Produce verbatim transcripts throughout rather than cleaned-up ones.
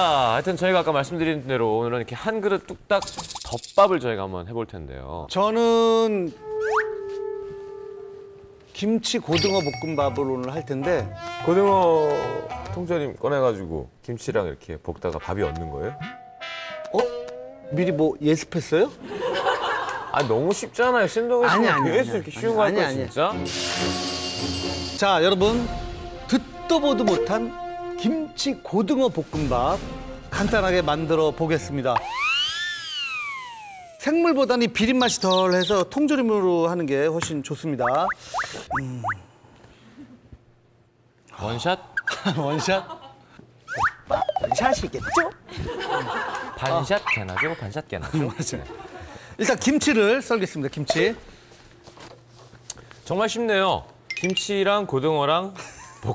아, 하여튼 저희가 아까 말씀드린 대로 오늘은 이렇게 한 그릇 뚝딱 덮밥을 저희가 한번 해볼 텐데요. 저는 김치 고등어 볶음밥을 오늘 할 텐데 고등어 통조림 꺼내가지고 김치랑 이렇게 볶다가 밥이 얹는 거예요? 어? 미리 뭐 예습했어요? 아 너무 쉽잖아요. 신동엽 씨 계속 이렇게 쉬운 거 할 거야 진짜? 자 여러분 듣도 보도 못한 김치 고등어 볶음밥 간단하게 만들어 보겠습니다. 생물보다는 비린 맛이 덜해서 통조림으로 하는 게 훨씬 좋습니다. 음. 원샷? 원샷? 원샷이겠죠? 반샷 개나죠? 반샷 개나죠? 일단 김치를 썰겠습니다. 김치. 정말 쉽네요. 김치랑 고등어랑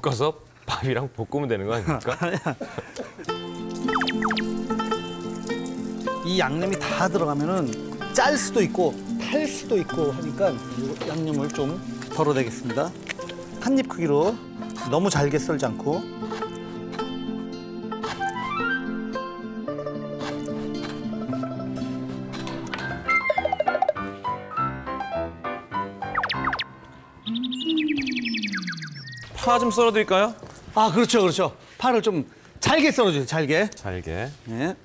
볶아서 밥이랑 볶으면 되는 거 아닙니까? 이 양념이 다 들어가면은 짤 수도 있고 탈 수도 있고 하니까 양념을 좀 덜어내겠습니다. 한 입 크기로 너무 잘게 썰지 않고. 파 좀 썰어드릴까요? 아, 그렇죠, 그렇죠. 파를 좀 잘게 썰어주세요, 잘게. 잘게. 예.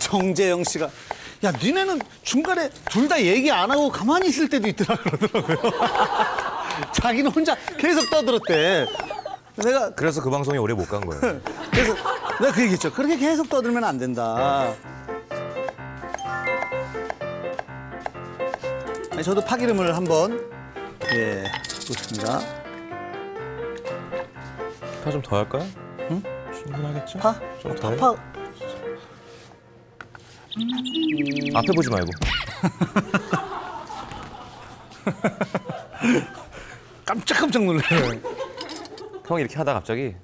정재영 씨가, 야, 니네는 중간에 둘 다 얘기 안 하고 가만히 있을 때도 있더라 그러더라고요. 자기는 혼자 계속 떠들었대. 내가 그래서 그 방송에 오래 못 간 거예요. 그래서 내가 그 얘기했죠. 그렇게 계속 떠들면 안 된다. 아니, 저도 파기름을 한번 예 넣습니다. 파 좀 더 할까요? 응? 충분하겠죠? 파? 좀 더 해? 파. 음... 앞에 보지 말고. 깜짝깜짝 놀래요. 형 이렇게 하다 갑자기.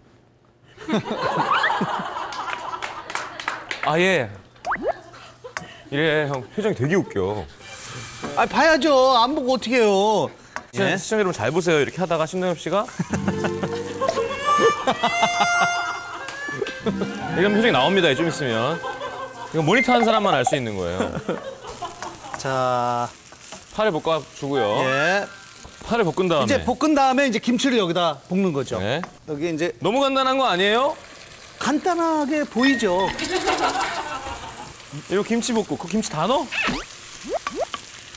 아, 예. 이래, 형. 표정이 되게 웃겨. 아, 봐야죠. 안 보고 어떻게 해요. 예? 시청자 여러분 잘 보세요. 이렇게 하다가 신동엽 씨가. 이런 표정이 나옵니다. 좀 있으면. 이거 모니터 한 사람만 알 수 있는 거예요. 자. 파를 볶아주고요. 예. 파를 볶은 다음에. 이제 볶은 다음에 이제 김치를 여기다 볶는 거죠. 네. 여기 이제. 너무 간단한 거 아니에요? 간단하게 보이죠. 이거 김치 볶고, 그 김치 다 넣어?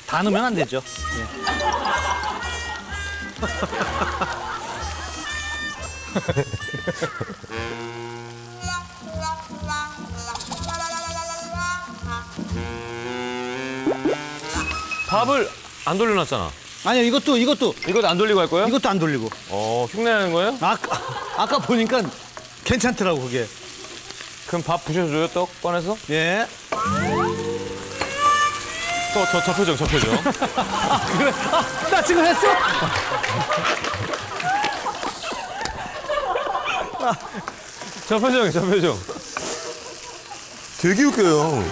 다 넣으면 안 되죠. 네. 밥을 안 돌려놨잖아. 아니요, 이것도, 이것도. 이것도 안 돌리고 할 거예요? 이것도 안 돌리고. 어, 흉내 나는 거예요? 아까, 아까 보니까 괜찮더라고, 그게. 그럼 밥 부셔줘요, 떡 꺼내서? 예. 또, 저, 저 표정, 저 표정. 아, 그래? 아, 나 지금 했어? 아, 저 표정, 저 표정. 되게 웃겨요.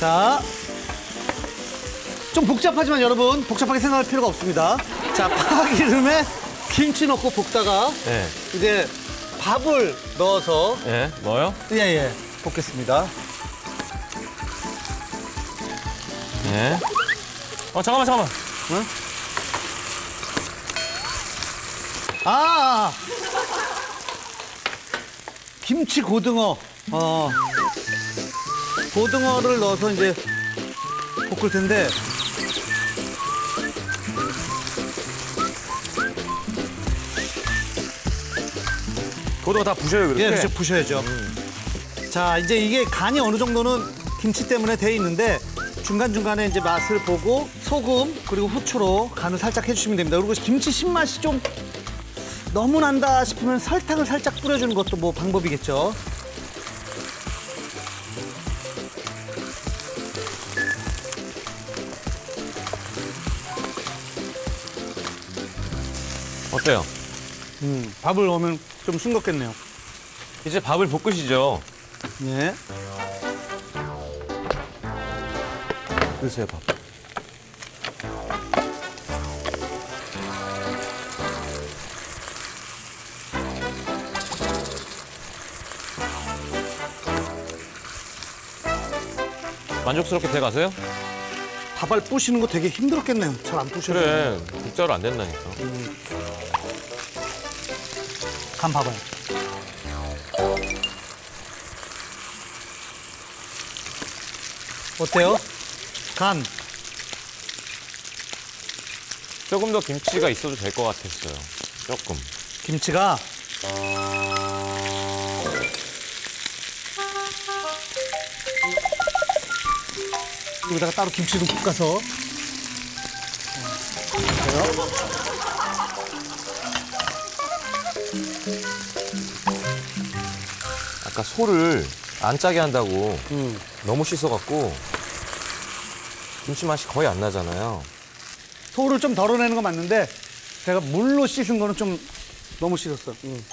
자. 좀 복잡하지만 여러분 복잡하게 생각할 필요가 없습니다. 자, 파기름에 김치 넣고 볶다가 네. 이제 밥을 넣어서 예, 넣어요? 예, 예, 볶겠습니다. 예. 어, 잠깐만, 잠깐만. 응? 아! 김치 고등어. 어. 고등어를 넣어서 이제 볶을 텐데 고등어 다 부셔요, 그렇게? 예, 그렇죠, 부셔야죠. 음. 자, 이제 이게 간이 어느 정도는 김치 때문에 돼 있는데 중간중간에 이제 맛을 보고 소금, 그리고 후추로 간을 살짝 해주시면 됩니다. 그리고 김치 신맛이 좀 너무 난다 싶으면 설탕을 살짝 뿌려주는 것도 뭐 방법이겠죠. 어때요? 음, 밥을 넣으면 좀 싱겁겠네요. 이제 밥을 볶으시죠. 네. 드세요, 밥. 만족스럽게 배 가세요? 밥알 부시는 거 되게 힘들었겠네요. 잘 안 부셔요. 그래, 국자로 안 된다니까. 음. 간 밥알. 어때요? 간. 조금 더 김치가 있어도 될 것 같았어요. 조금. 김치가? 여기다가 따로 김치도 볶아서. 아까 소를 안 짜게 한다고 음. 너무 씻어갖고 김치 맛이 거의 안 나잖아요. 소를 좀 덜어내는 거 맞는데 제가 물로 씻은 거는 좀 너무 씻었어. 음.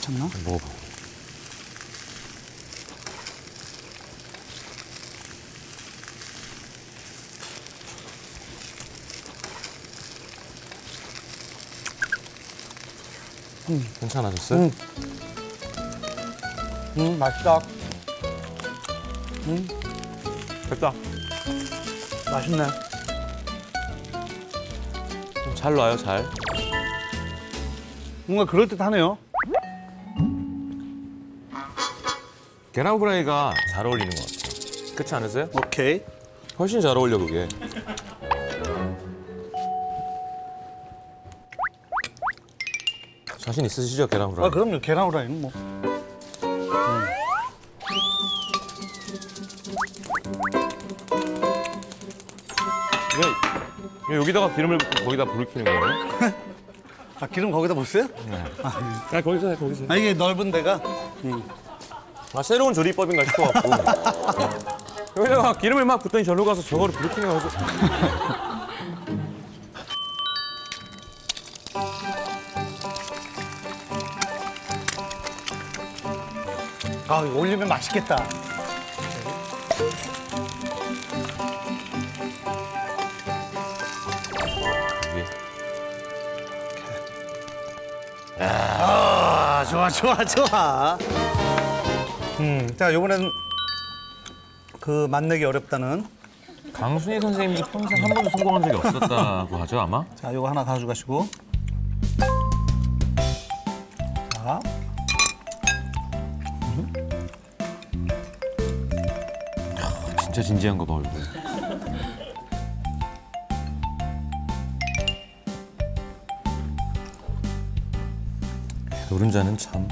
잠깐만. 먹어봐. 음. 괜찮아졌어요? 음. 음, 맛있다. 음. 됐다. 맛있네. 좀 잘 놔요, 잘. 뭔가 그럴듯하네요. 계란 후라이가 잘 어울리는 것 같아요. 그렇지 않으세요? 오케이. 훨씬 잘 어울려, 그게. 자신 있으시죠, 계란 후라이? 아, 그럼요. 계란 후라이는 뭐. 음. 왜, 왜 여기다가 기름을 붓고 거기다 불을 켜는 거예요? 아, 기름 거기다 붓어요? 네. 아, 네. 아, 거기서 해, 거기서 해. 아, 이게 넓은 데가? 음. 아, 새로운 조리법인가 싶어갖고. 여기다가 기름을 막 붓더니 절로 가서 저거를 불을 켜는 거고. 아, 이거 올리면 맛있겠다. 예. 아, 좋아, 좋아, 좋아. 음, 자, 이번엔 그 맛내기 어렵다는 강순희 선생님도 평생 한 번도 성공한 적이 없었다고 하죠, 아마? 자, 요거 하나 가져가시고. 자. 진짜 진지한 거 봐, 얼굴. 노른자는 참.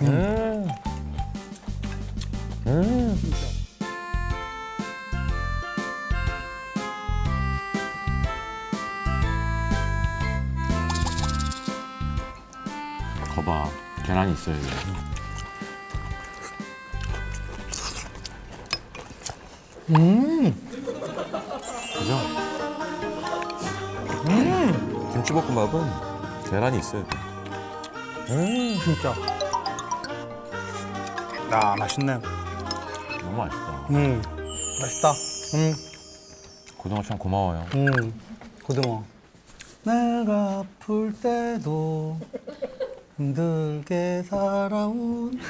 음. 음. 음. 거봐, 계란이 있어야 돼. 음! 그죠? 음! 김치볶음밥은 계란이 있어야 돼. 음, 진짜. 아, 맛있네. 너무 맛있다. 음, 맛있다. 음. 고등어 참 고마워요. 음, 고등어. 내가 아플 때도 힘들게 살아온.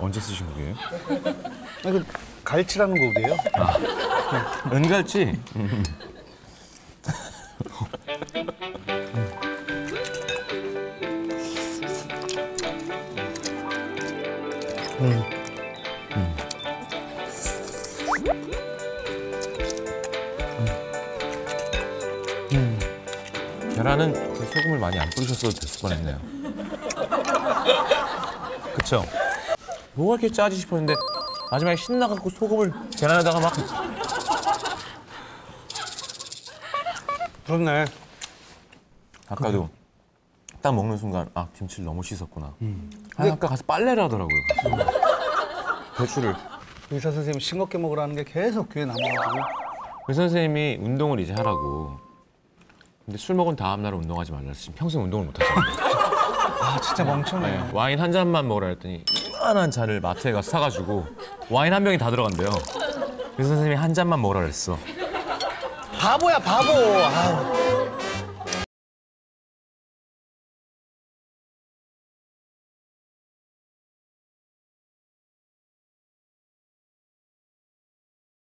언제 쓰신 곡이에요? 아, 그 갈치라는 곡이에요. 아. 은갈치? 음. 음. 음. 음. 음. 계란은 소금을 많이 안 뿌리셨어도 됐을 뻔했네요. 그쵸? 뭐가 이렇게 짜지 싶었는데 마지막에 신나갖고 소금을 계란에다가 막. 그렇네. 아까도 그래. 딱 먹는 순간 아, 김치를 너무 씻었구나. 음. 아니, 아까 가서 빨래를 하더라고요. 배추를. 의사 선생님 싱겁게 먹으라는 게 계속 귀에 남아가지고. 그래서 선생님이 운동을 이제 하라고. 근데 술 먹은 다음 날 운동하지 말라 했으면 평생 운동을 못 하잖아요. 아 진짜 멍청해. 와인 한 잔만 먹으라 했더니 이만한 잔을 마트에 가서 사가지고 와인 한 병이 다 들어간대요. 그래서 선생님이 한 잔만 먹으라 그랬어. 바보야 바보. 아우.